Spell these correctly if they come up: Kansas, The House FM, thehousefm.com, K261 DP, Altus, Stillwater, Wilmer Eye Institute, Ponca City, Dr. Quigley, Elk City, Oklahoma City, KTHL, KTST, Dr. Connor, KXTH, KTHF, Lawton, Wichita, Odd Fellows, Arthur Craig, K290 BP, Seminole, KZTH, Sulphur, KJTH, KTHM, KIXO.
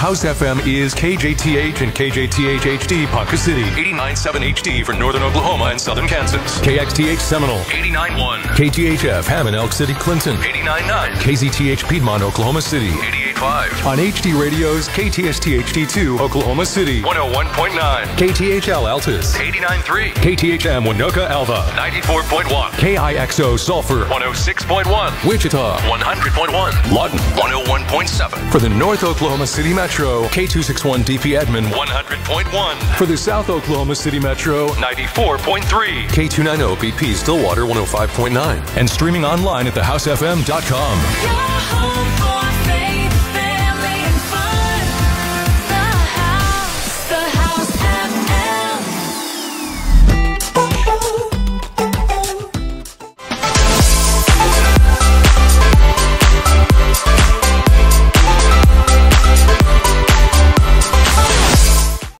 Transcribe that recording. House FM is KJTH and KJTH HD, Ponca City, 89.7 HD for northern Oklahoma and southern Kansas, KXTH Seminole, 89.1, KTHF Hammond, Elk City, Clinton, 89.9, KZTH Piedmont, Oklahoma City, 88.5, on HD Radio's KTST HD2, Oklahoma City, 101.9, KTHL Altus, 89.3, KTHM Winoka Alva, 94.1, KIXO Sulphur, 106.1, Wichita, 100.1, Lawton, 101.7, for the North Oklahoma City Metro, K261 DP Edmond, 100.1. For the South Oklahoma City Metro, 94.3. K290 BP Stillwater, 105.9. And streaming online at thehousefm.com.